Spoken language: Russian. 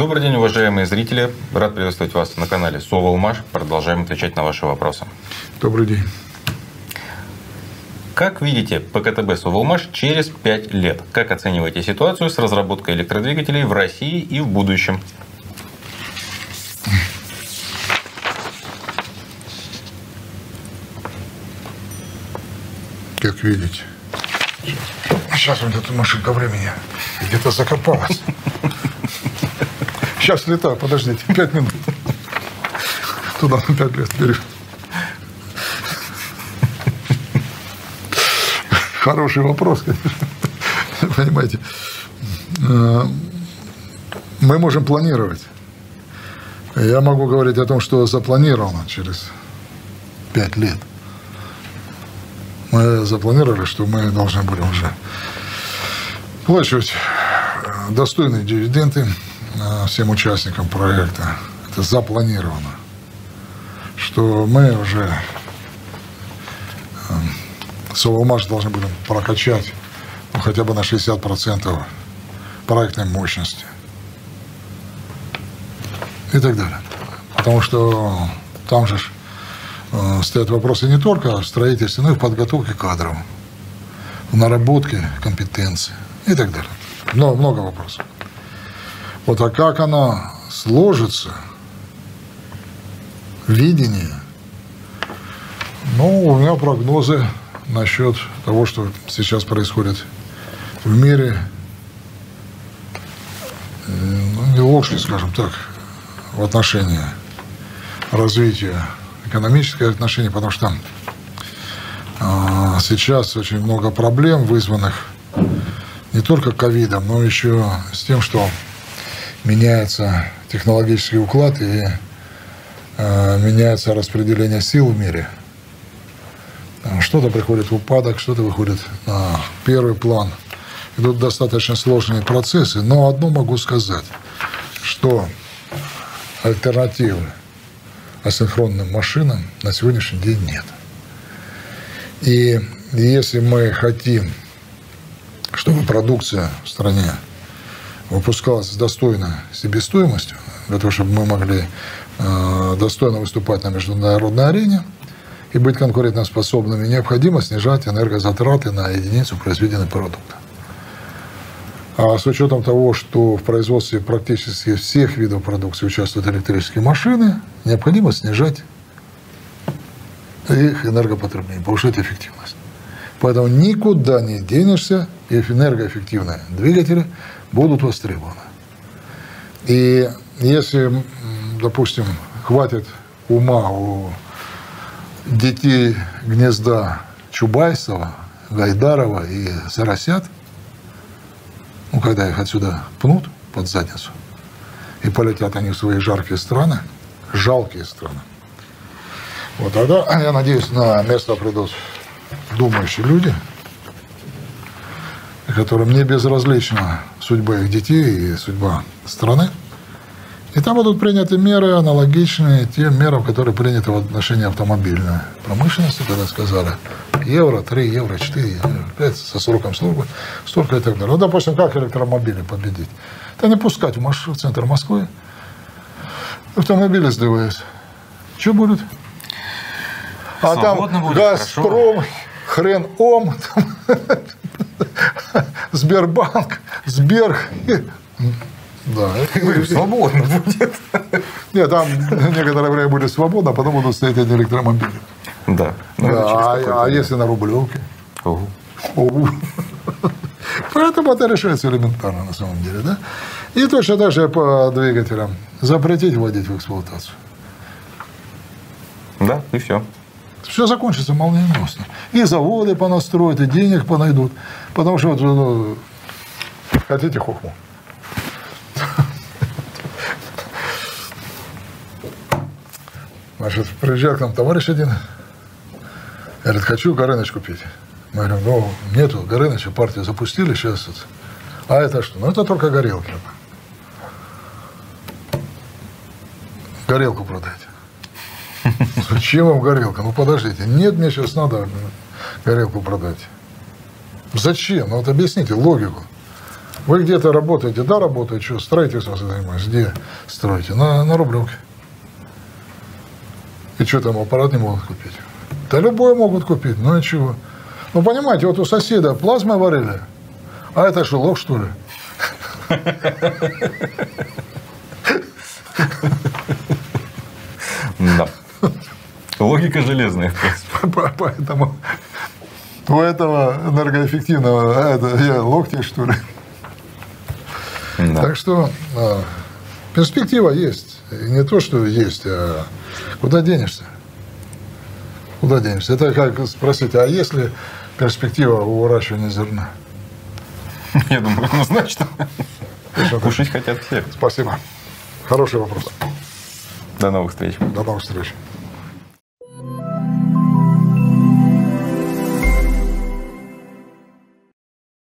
Добрый день, уважаемые зрители. Рад приветствовать вас на канале Совэлмаш. Продолжаем отвечать на ваши вопросы. Добрый день. Как видите ПКТБ Совэлмаш через 5 лет? Как оцениваете ситуацию с разработкой электродвигателей в России и в будущем? Как видите. Сейчас вот эта машинка времени где-то закопалась. Сейчас летаю, подождите, 5 минут. Туда на 5 лет вперед. Хороший вопрос, конечно. Понимаете, мы можем планировать. Я могу говорить о том, что запланировано через 5 лет. Мы запланировали, что мы должны были уже плачивать достойные дивиденды всем участникам проекта. Это запланировано. Что мы уже... Совэлмаш должны будем прокачать хотя бы на 60% проектной мощности и так далее. Потому что там же стоят вопросы не только в строительстве, но и в подготовке кадров, в наработке компетенции и так далее. Много вопросов. Вот, а как она сложится, видение, ну, у меня прогнозы насчет того, что сейчас происходит в мире, ну, не лучше, скажем так, в отношении развития, экономических отношений, потому что сейчас очень много проблем, вызванных не только ковидом, но еще с тем, что меняется технологический уклад и меняется распределение сил в мире. Что-то приходит в упадок, что-то выходит на первый план. Идут достаточно сложные процессы, но одно могу сказать, что альтернативы асинхронным машинам на сегодняшний день нет. И если мы хотим, чтобы продукция в стране выпускалась с достойной себестоимостью, для того, чтобы мы могли достойно выступать на международной арене, и быть конкурентоспособными, необходимо снижать энергозатраты на единицу произведенного продукта. А с учетом того, что в производстве практически всех видов продукции участвуют электрические машины, необходимо снижать их энергопотребление, повышать эффективность. Поэтому никуда не денешься, и энергоэффективные двигатели будут востребованы. И если, допустим, хватит ума у детей гнезда Чубайсова, Гайдарова и Соросят, ну, когда их отсюда пнут под задницу, и полетят они в свои жаркие страны, жалкие страны. Вот тогда, я надеюсь, на место придут думающие люди, которым не безразлична судьба их детей и судьба страны. И там будут приняты меры, аналогичные тем мерам, которые приняты в отношении автомобильной промышленности, когда сказали евро, 3 евро, 4 евро, 5 со сроком службы, столько и так далее. Ну, допустим, как электромобили победить? Да не пускать в центр Москвы, автомобили сдвигаются. Что будет? А там будет, Газпром, хорошо. Хрен ом, Сбербанк, Сберг. Да, свободно будет. Нет, там некоторое время будет свободно, а потом будут стоять эти электромобили. Да. А если на рублевке? Поэтому это решается элементарно на самом деле, да? И точно так же по двигателям. Запретить вводить в эксплуатацию. Да, и все. Все закончится молниеносно. И заводы понастроят, и денег понайдут. Потому что вот хотите хохму. Значит, приезжал к нам товарищ один, говорит, хочу Горыныч купить. Мы говорим, ну, нету Горыныча, партию запустили, сейчас это. А это что? Ну, это только горелки. Горелку продайте. Зачем вам горелка? Ну, подождите. Нет, мне сейчас надо горелку продать. Зачем? Ну, вот объясните логику. Вы где-то работаете? Да, работаю. Что, строительство занимаюсь? Где строите? На Рублевке. И что там, аппарат не могут купить? Да любой могут купить, ну и чего? Ну, понимаете, вот у соседа плазмой варили, а это что, лох, что ли? Да. Логика железная. Поэтому у этого энергоэффективного, это я локти, что ли? Да. Так что перспектива есть. И не то, что есть, а куда денешься? Куда денешься? Это как спросить, а есть ли перспектива у выращивания зерна? Я думаю, однозначно. Кушать хотят все. Спасибо. Хороший вопрос. До новых встреч. До новых встреч.